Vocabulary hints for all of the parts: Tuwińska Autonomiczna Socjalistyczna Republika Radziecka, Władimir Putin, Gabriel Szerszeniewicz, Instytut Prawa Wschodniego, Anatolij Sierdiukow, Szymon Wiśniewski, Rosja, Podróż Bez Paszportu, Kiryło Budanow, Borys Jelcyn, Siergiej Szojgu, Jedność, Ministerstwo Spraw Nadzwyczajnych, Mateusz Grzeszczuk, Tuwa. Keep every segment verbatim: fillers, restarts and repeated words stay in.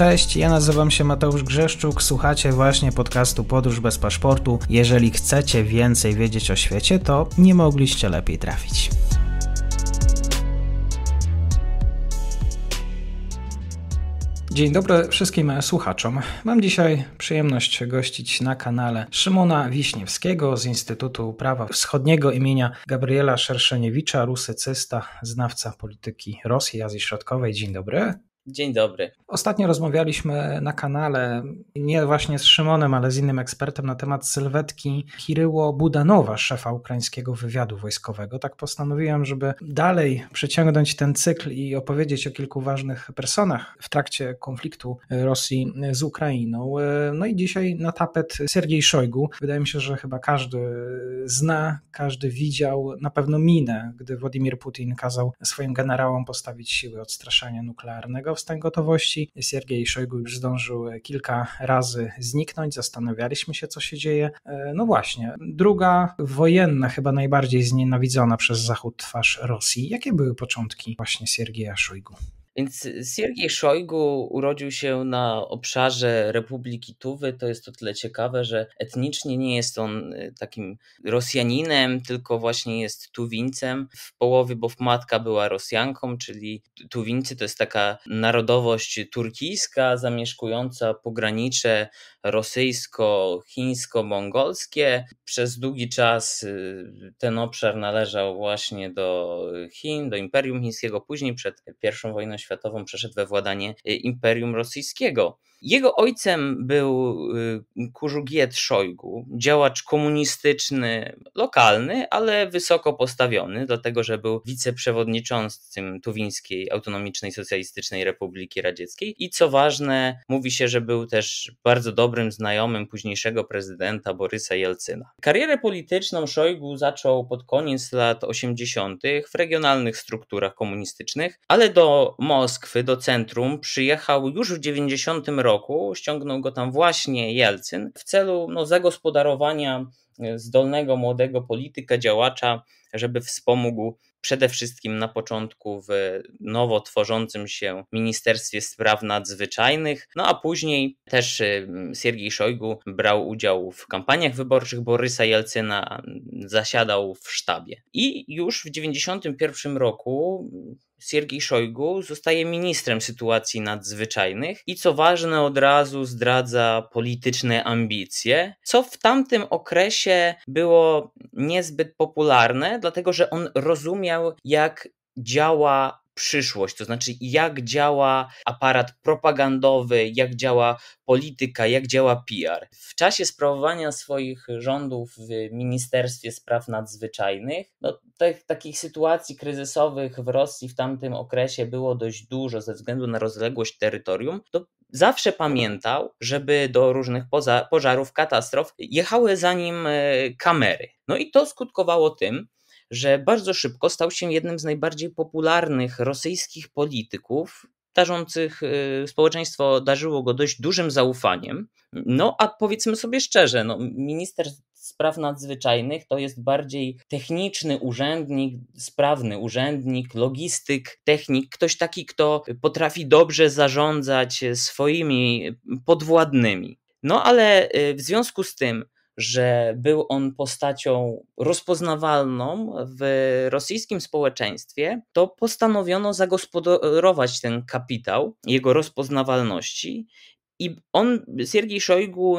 Cześć, ja nazywam się Mateusz Grzeszczuk, słuchacie właśnie podcastu Podróż Bez Paszportu. Jeżeli chcecie więcej wiedzieć o świecie, to nie mogliście lepiej trafić. Dzień dobry wszystkim słuchaczom. Mam dzisiaj przyjemność gościć na kanale Szymona Wiśniewskiego z Instytutu Prawa Wschodniego im. Gabriela Szerszeniewicza, rusycysta, znawca polityki Rosji i Azji Środkowej. Dzień dobry. Dzień dobry. Ostatnio rozmawialiśmy na kanale, nie właśnie z Szymonem, ale z innym ekspertem na temat sylwetki Kiryło Budanowa, szefa ukraińskiego wywiadu wojskowego. Tak postanowiłem, żeby dalej przyciągnąć ten cykl i opowiedzieć o kilku ważnych personach w trakcie konfliktu Rosji z Ukrainą. No i dzisiaj na tapet Siergiej Szojgu. Wydaje mi się, że chyba każdy zna, każdy widział na pewno minę, gdy Władimir Putin kazał swoim generałom postawić siły odstraszania nuklearnego w stan gotowości. Siergiej Szojgu już zdążył kilka razy zniknąć, zastanawialiśmy się, co się dzieje. No właśnie, druga wojenna, chyba najbardziej znienawidzona przez Zachód twarz Rosji. Jakie były początki właśnie Siergieja Szojgu? Więc Siergiej Szojgu urodził się na obszarze Republiki Tuwy. To jest o tyle ciekawe, że etnicznie nie jest on takim Rosjaninem, tylko właśnie jest Tuwińcem w połowie, bo matka była Rosjanką, czyli Tuwińcy to jest taka narodowość turkijska zamieszkująca pogranicze rosyjsko-chińsko-mongolskie. Przez długi czas ten obszar należał właśnie do Chin, do Imperium Chińskiego. Później przed pierwszą wojną światową przeszedł we władanie Imperium Rosyjskiego. Jego ojcem był Kurugiet Szojgu, działacz komunistyczny, lokalny, ale wysoko postawiony, dlatego że był wiceprzewodniczącym Tuwińskiej Autonomicznej Socjalistycznej Republiki Radzieckiej i co ważne, mówi się, że był też bardzo dobrym znajomym późniejszego prezydenta Borysa Jelcyna. Karierę polityczną Szojgu zaczął pod koniec lat osiemdziesiątych w regionalnych strukturach komunistycznych, ale do Moskwy, do centrum przyjechał już w dziewięćdziesiątym roku. roku, ściągnął go tam właśnie Jelcyn w celu no, zagospodarowania zdolnego młodego polityka, działacza, żeby wspomógł przede wszystkim na początku w nowo tworzącym się Ministerstwie Spraw Nadzwyczajnych, no a później też Siergiej Szojgu brał udział w kampaniach wyborczych Borysa Jelcyna, zasiadał w sztabie. I już w dziewięćdziesiątym pierwszym roku Siergiej Szojgu zostaje ministrem sytuacji nadzwyczajnych i co ważne od razu zdradza polityczne ambicje, co w tamtym okresie było niezbyt popularne, dlatego że on rozumiał, jak działa przyszłość, to znaczy jak działa aparat propagandowy, jak działa polityka, jak działa P R. W czasie sprawowania swoich rządów w Ministerstwie Spraw Nadzwyczajnych, no, tych, takich sytuacji kryzysowych w Rosji w tamtym okresie było dość dużo ze względu na rozległość terytorium, to zawsze pamiętał, żeby do różnych poza, pożarów, katastrof jechały za nim kamery. No i to skutkowało tym, że bardzo szybko stał się jednym z najbardziej popularnych rosyjskich polityków, darzących, społeczeństwo darzyło go dość dużym zaufaniem. No a powiedzmy sobie szczerze, no, minister spraw nadzwyczajnych to jest bardziej techniczny urzędnik, sprawny urzędnik, logistyk, technik, ktoś taki, kto potrafi dobrze zarządzać swoimi podwładnymi. No ale w związku z tym, że był on postacią rozpoznawalną w rosyjskim społeczeństwie, to postanowiono zagospodarować ten kapitał jego rozpoznawalności i on, Siergiej Szojgu,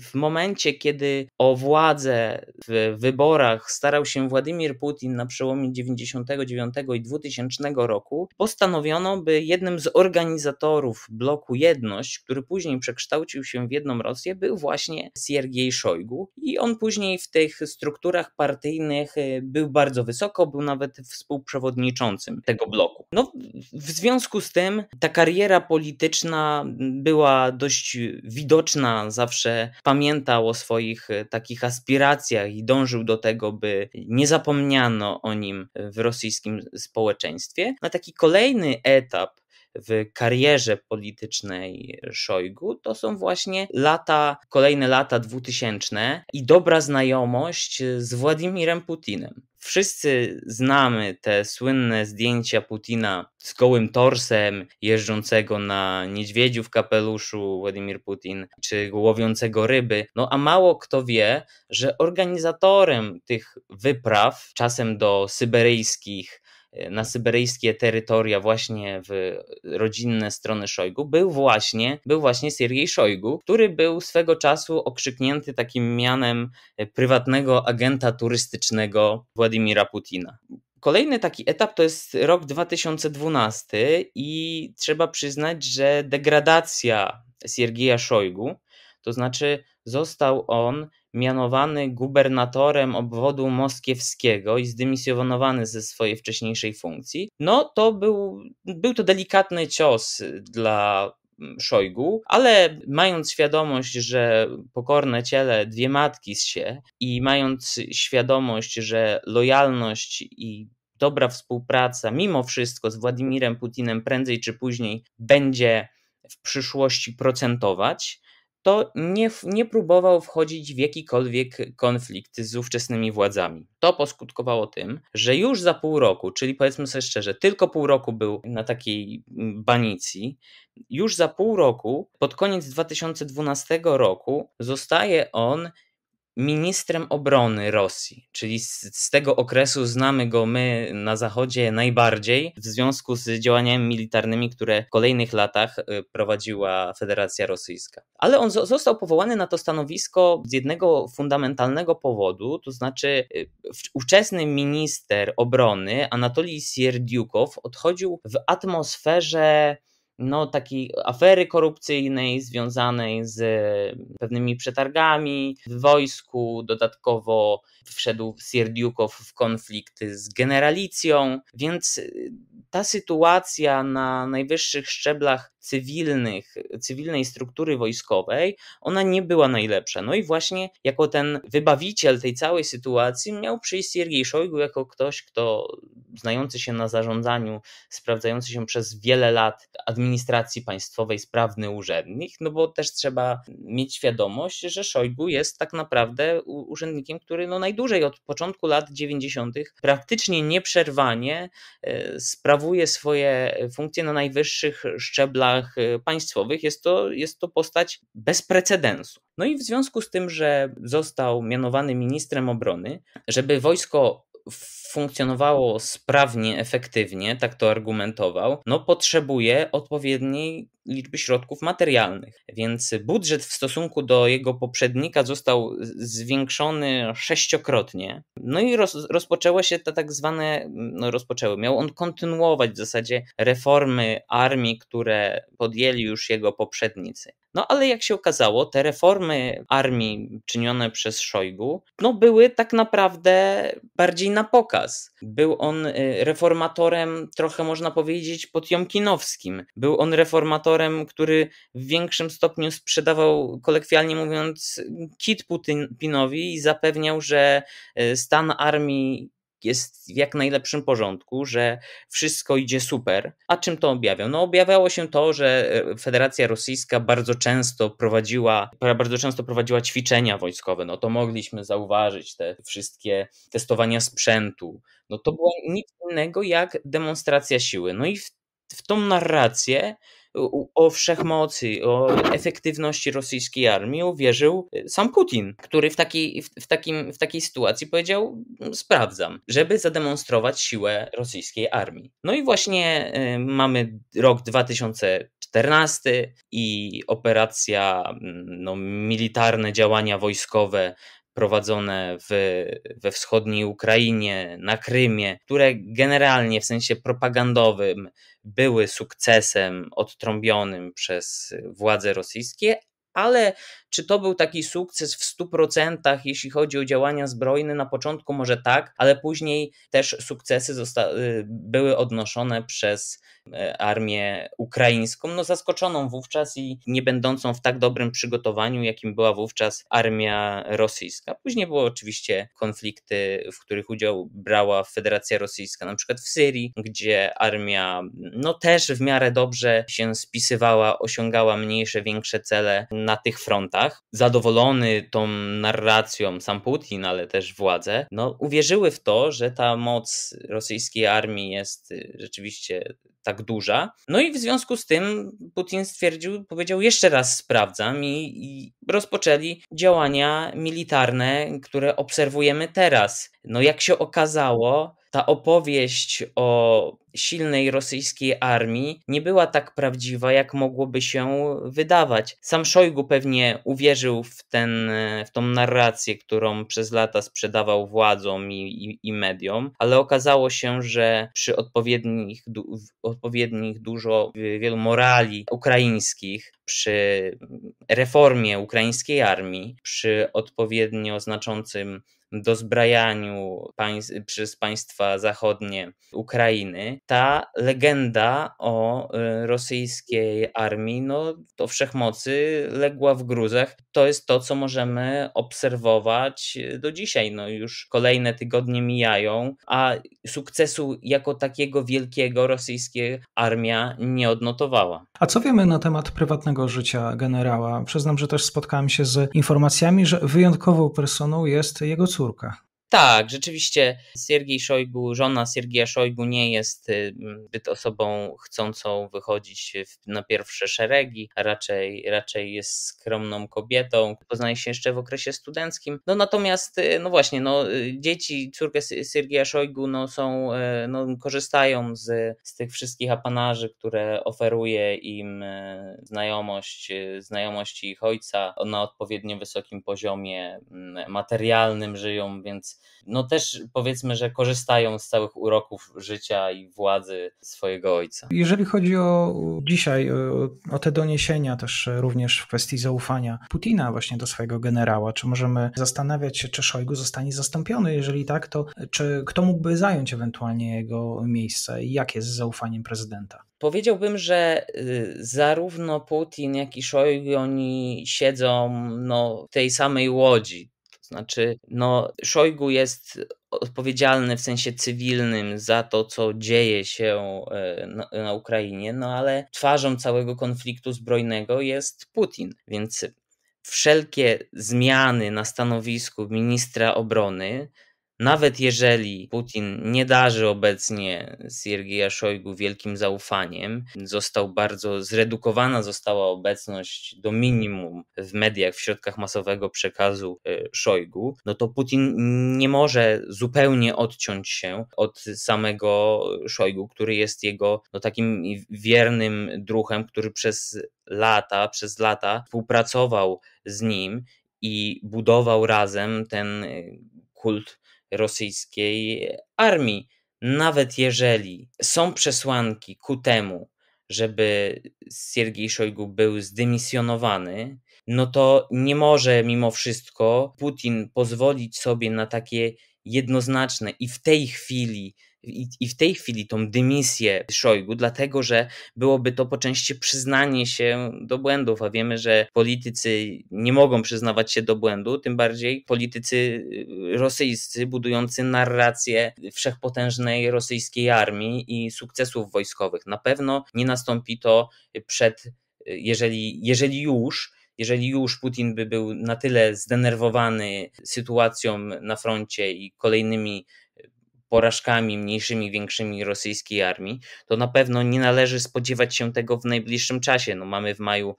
w momencie, kiedy o władzę w wyborach starał się Władimir Putin na przełomie dziewięćdziesiątego dziewiątego i dwutysięcznego roku, postanowiono, by jednym z organizatorów bloku Jedność, który później przekształcił się w Jedną Rosję, był właśnie Siergiej Szojgu i on później w tych strukturach partyjnych był bardzo wysoko, był nawet współprzewodniczącym tego bloku. No, w związku z tym ta kariera polityczna była dość widoczna, zawsze pamiętał o swoich takich aspiracjach i dążył do tego, by nie zapomniano o nim w rosyjskim społeczeństwie. Na taki kolejny etap w karierze politycznej Szojgu to są właśnie lata, kolejne lata dwutysięczne i dobra znajomość z Władimirem Putinem. Wszyscy znamy te słynne zdjęcia Putina z gołym torsem, jeżdżącego na niedźwiedziu w kapeluszu, Władimir Putin, czy łowiącego ryby. No a mało kto wie, że organizatorem tych wypraw, czasem do syberyjskich, na syberyjskie terytoria, właśnie w rodzinne strony Szojgu, był właśnie, był właśnie Siergiej Szojgu, który był swego czasu okrzyknięty takim mianem prywatnego agenta turystycznego Władimira Putina. Kolejny taki etap to jest rok dwa tysiące dwunasty i trzeba przyznać, że degradacja Siergieja Szojgu, to znaczy został on mianowany gubernatorem obwodu moskiewskiego i zdymisjonowany ze swojej wcześniejszej funkcji, no to był, był to delikatny cios dla Szojgu, ale mając świadomość, że pokorne ciele, dwie matki z się, i mając świadomość, że lojalność i dobra współpraca mimo wszystko z Władimirem Putinem prędzej czy później będzie w przyszłości procentować, to nie, nie próbował wchodzić w jakikolwiek konflikt z ówczesnymi władzami. To poskutkowało tym, że już za pół roku, czyli powiedzmy sobie szczerze, tylko pół roku był na takiej banicji, już za pół roku, pod koniec dwa tysiące dwunastego roku, zostaje on ministrem obrony Rosji, czyli z, z tego okresu znamy go my na Zachodzie najbardziej w związku z działaniami militarnymi, które w kolejnych latach prowadziła Federacja Rosyjska. Ale on został powołany na to stanowisko z jednego fundamentalnego powodu, to znaczy ówczesny minister obrony Anatolij Sierdiukow odchodził w atmosferze no takiej afery korupcyjnej związanej z pewnymi przetargami w wojsku. Dodatkowo wszedł Sierdiukow w konflikty z generalicją, więc ta sytuacja na najwyższych szczeblach cywilnych, cywilnej struktury wojskowej, ona nie była najlepsza. No i właśnie jako ten wybawiciel tej całej sytuacji miał przyjść Siergiej Szojgu, jako ktoś, kto znający się na zarządzaniu, sprawdzający się przez wiele lat administracji państwowej, sprawny urzędnik, no bo też trzeba mieć świadomość, że Szojgu jest tak naprawdę urzędnikiem, który no najdłużej od początku lat dziewięćdziesiątych praktycznie nieprzerwanie sprawuje swoje funkcje na najwyższych szczeblach państwowych. Jest to, jest to postać bez precedensu. No i w związku z tym, że został mianowany ministrem obrony, żeby wojsko funkcjonowało sprawnie, efektywnie, tak to argumentował, no potrzebuje odpowiedniej liczby środków materialnych. Więc budżet w stosunku do jego poprzednika został zwiększony sześciokrotnie. No i roz, rozpoczęło się te tak zwane, no rozpoczęły, miał on kontynuować w zasadzie reformy armii, które podjęli już jego poprzednicy. No ale jak się okazało, te reformy armii czynione przez Szojgu, no były tak naprawdę bardziej na pokaz. Był on reformatorem trochę można powiedzieć potiomkinowskim. Był on reformatorem, który w większym stopniu sprzedawał, kolokwialnie mówiąc, kit Putinowi i zapewniał, że stan armii jest w jak najlepszym porządku, że wszystko idzie super. A czym to objawiał? No objawiało się to, że Federacja Rosyjska bardzo często prowadziła, bardzo często prowadziła ćwiczenia wojskowe. No to mogliśmy zauważyć te wszystkie testowania sprzętu. No to było nic innego jak demonstracja siły. No i w, w tą narrację o wszechmocy, o efektywności rosyjskiej armii uwierzył sam Putin, który w takiej, w, takim, w takiej sytuacji powiedział: sprawdzam, żeby zademonstrować siłę rosyjskiej armii. No i właśnie y, mamy rok dwa tysiące czternasty i operacja, no, militarne działania wojskowe prowadzone w, we wschodniej Ukrainie, na Krymie, które generalnie w sensie propagandowym były sukcesem odtrąbionym przez władze rosyjskie, ale czy to był taki sukces w stu procentach, jeśli chodzi o działania zbrojne? Na początku może tak, ale później też sukcesy zosta- były odnoszone przez armię ukraińską, no zaskoczoną wówczas i nie będącą w tak dobrym przygotowaniu, jakim była wówczas armia rosyjska. Później były oczywiście konflikty, w których udział brała Federacja Rosyjska, na przykład w Syrii, gdzie armia no też w miarę dobrze się spisywała, osiągała mniejsze, większe cele na tych frontach. latach, zadowolony tą narracją sam Putin, ale też władze, no uwierzyły w to, że ta moc rosyjskiej armii jest rzeczywiście tak duża. No i w związku z tym Putin stwierdził, powiedział jeszcze raz sprawdzam i, i rozpoczęli działania militarne, które obserwujemy teraz. No jak się okazało, ta opowieść o silnej rosyjskiej armii nie była tak prawdziwa, jak mogłoby się wydawać. Sam Szojgu pewnie uwierzył w, ten, w tą narrację, którą przez lata sprzedawał władzom i, i, i mediom, ale okazało się, że przy odpowiednich, du, odpowiednich dużo wielu morali ukraińskich, przy reformie ukraińskiej armii, przy odpowiednio znaczącym dozbrajaniu państw, przez państwa zachodnie Ukrainy, ta legenda o rosyjskiej armii, no to wszechmocy legła w gruzach. To jest to, co możemy obserwować do dzisiaj. No już kolejne tygodnie mijają, a sukcesu jako takiego wielkiego rosyjska armia nie odnotowała. A co wiemy na temat prywatnego życia generała? Przyznam, że też spotkałem się z informacjami, że wyjątkową personą jest jego córka. Córka. Tak, rzeczywiście Siergiej Szojgu, żona Siergieja Szojgu nie jest zbyt osobą chcącą wychodzić na pierwsze szeregi, a raczej, raczej jest skromną kobietą. Poznaje się jeszcze w okresie studenckim. No natomiast, no właśnie, no, dzieci, córkę Siergieja Szojgu no, są, no, korzystają z, z tych wszystkich apanarzy, które oferuje im znajomość, znajomość ich ojca. Na odpowiednio wysokim poziomie materialnym żyją, więc no też powiedzmy, że korzystają z całych uroków życia i władzy swojego ojca. Jeżeli chodzi o dzisiaj, o te doniesienia też również w kwestii zaufania Putina właśnie do swojego generała, czy możemy zastanawiać się, czy Szojgu zostanie zastąpiony? Jeżeli tak, to czy kto mógłby zająć ewentualnie jego miejsce i jak jest z zaufaniem prezydenta? Powiedziałbym, że zarówno Putin, jak i Szojgu, oni siedzą no, w tej samej łodzi. Znaczy, no, Szojgu jest odpowiedzialny w sensie cywilnym za to, co dzieje się na, na Ukrainie, no ale twarzą całego konfliktu zbrojnego jest Putin, więc wszelkie zmiany na stanowisku ministra obrony, nawet jeżeli Putin nie darzy obecnie Siergieja Szojgu wielkim zaufaniem, został bardzo zredukowana została obecność do minimum w mediach, w środkach masowego przekazu Szojgu, no to Putin nie może zupełnie odciąć się od samego Szojgu, który jest jego no, takim wiernym druhem, który przez lata, przez lata współpracował z nim i budował razem ten kult rosyjskiej armii. Nawet jeżeli są przesłanki ku temu, żeby Siergiej Szojgu był zdymisjonowany, no to nie może mimo wszystko Putin pozwolić sobie na takie jednoznaczne i w tej chwili I w tej chwili tą dymisję Szojgu, dlatego że byłoby to po części przyznanie się do błędów, a wiemy, że politycy nie mogą przyznawać się do błędu, tym bardziej politycy rosyjscy budujący narrację wszechpotężnej rosyjskiej armii i sukcesów wojskowych. Na pewno nie nastąpi to przed, jeżeli, jeżeli już, Jeżeli już Putin by był na tyle zdenerwowany sytuacją na froncie i kolejnymi porażkami mniejszymi, większymi rosyjskiej armii, to na pewno nie należy spodziewać się tego w najbliższym czasie. No mamy w maju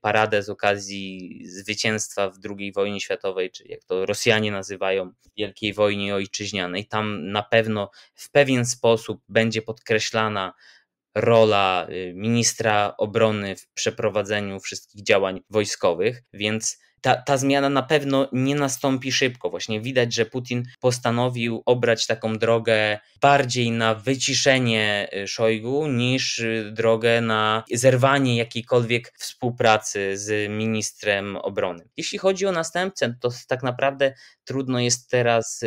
paradę z okazji zwycięstwa w drugiej wojnie światowej, czy jak to Rosjanie nazywają, Wielkiej Wojnie Ojczyźnianej. Tam na pewno w pewien sposób będzie podkreślana rola ministra obrony w przeprowadzeniu wszystkich działań wojskowych, więc Ta, ta zmiana na pewno nie nastąpi szybko. Właśnie widać, że Putin postanowił obrać taką drogę bardziej na wyciszenie Szojgu niż drogę na zerwanie jakiejkolwiek współpracy z ministrem obrony. Jeśli chodzi o następcę, to tak naprawdę trudno jest teraz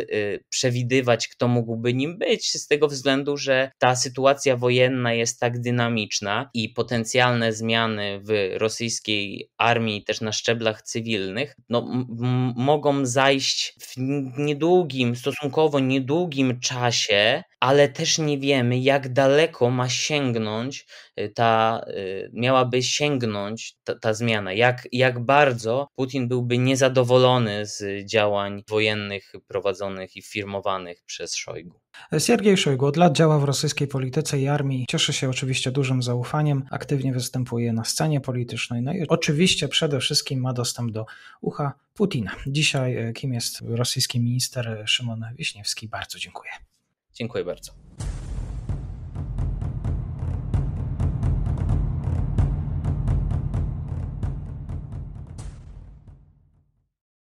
przewidywać, kto mógłby nim być, z tego względu, że ta sytuacja wojenna jest tak dynamiczna i potencjalne zmiany w rosyjskiej armii też na szczeblach cywilnych cywilnych, no, m- mogą zajść w niedługim, stosunkowo niedługim czasie, ale też nie wiemy, jak daleko ma sięgnąć ta, miałaby sięgnąć ta, ta zmiana, jak, jak bardzo Putin byłby niezadowolony z działań wojennych prowadzonych i firmowanych przez Szojgu. Siergiej Szojgu od lat działa w rosyjskiej polityce i armii, cieszy się oczywiście dużym zaufaniem, aktywnie występuje na scenie politycznej, no i oczywiście przede wszystkim ma dostęp do ucha Putina. Dzisiaj kim jest rosyjski minister Szymon Wiśniewski? Bardzo dziękuję. Dziękuję bardzo.